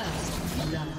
First love.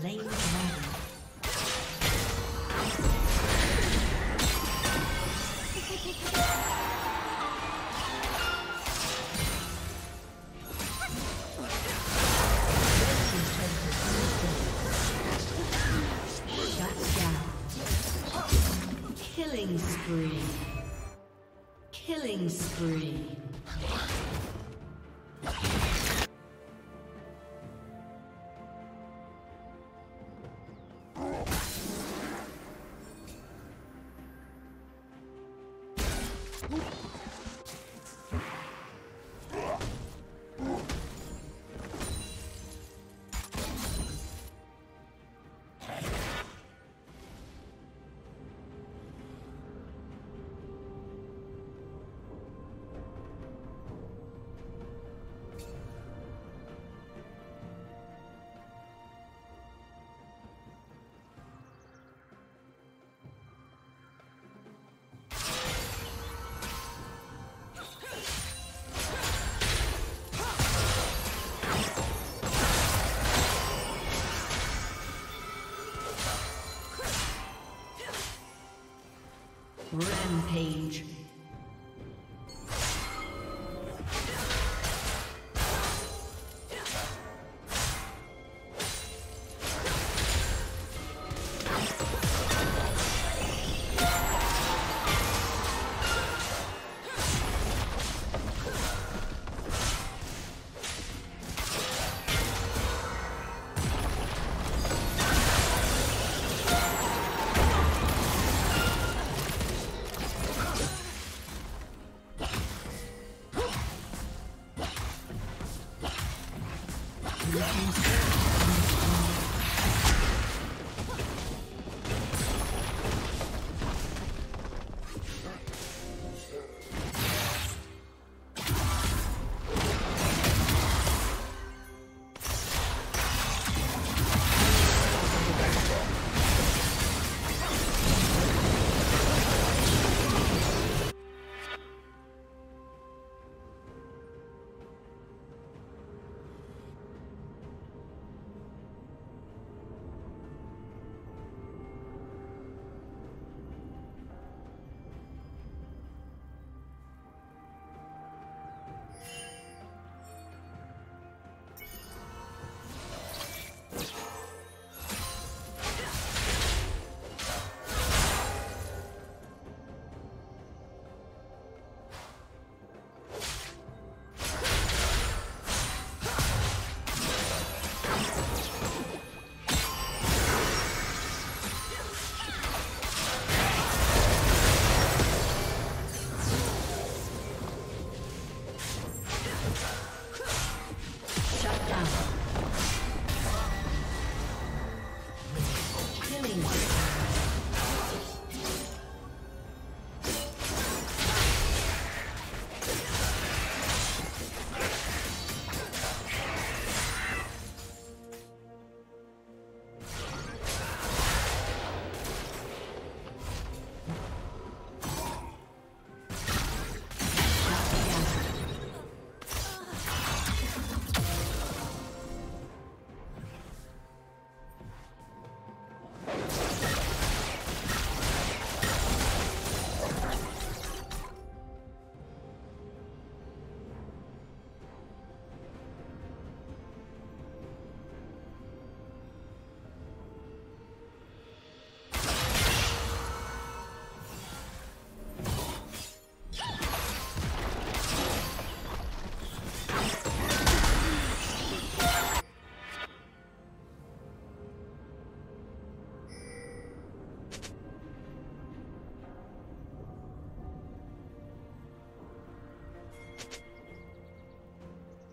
slain the dragon. Killing spree. Rampage.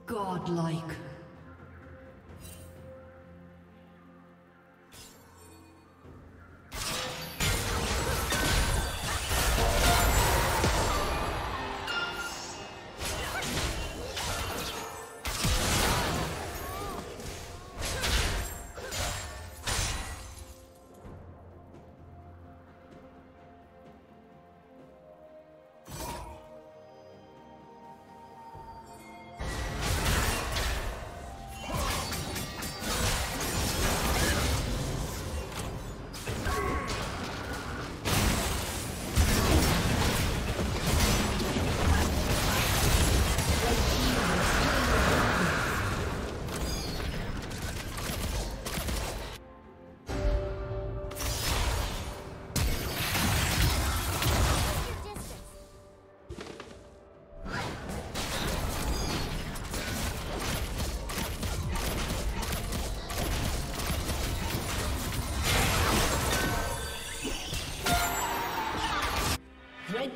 Godlike.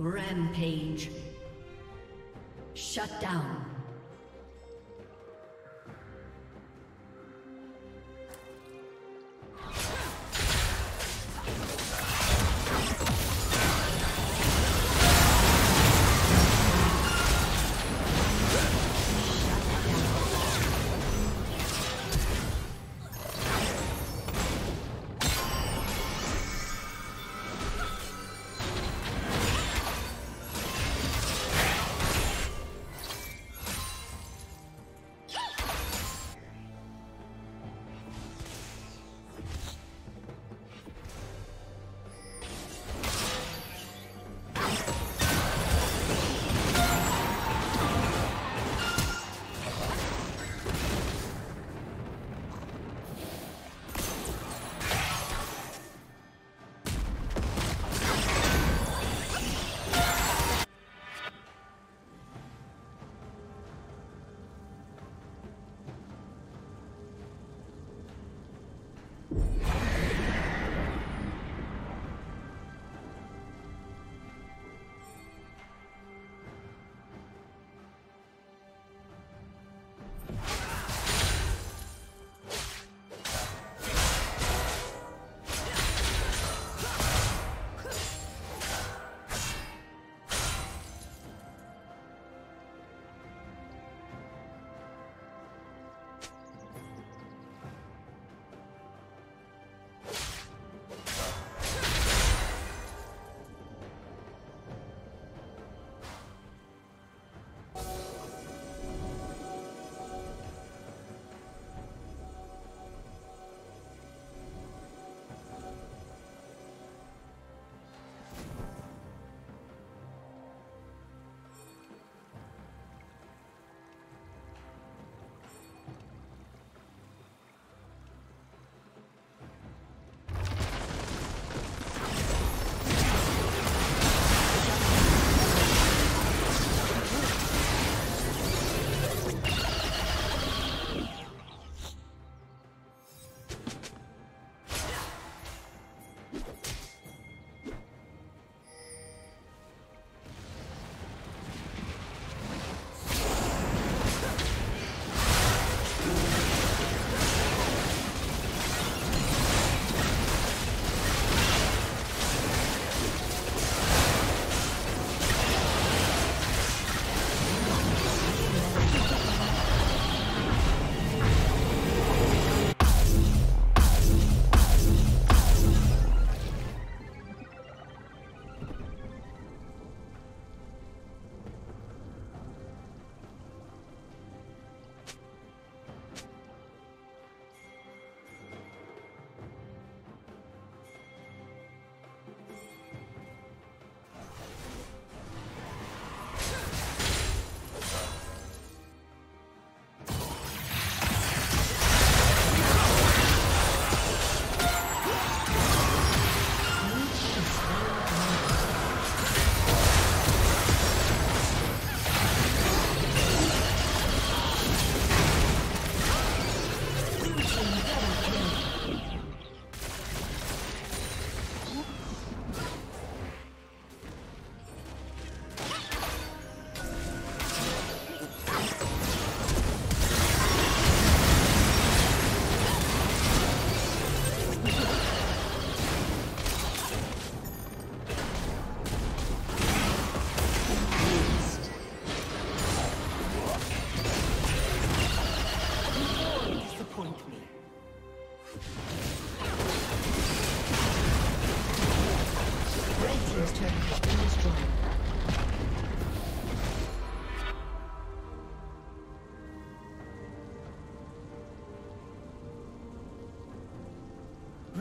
Rampage. Shut down.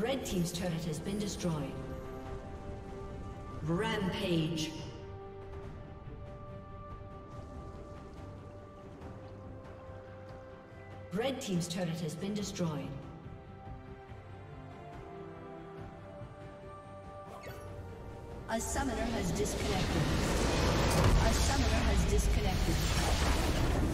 Red Team's turret has been destroyed. Rampage. Red Team's turret has been destroyed. A summoner has disconnected. A summoner has disconnected.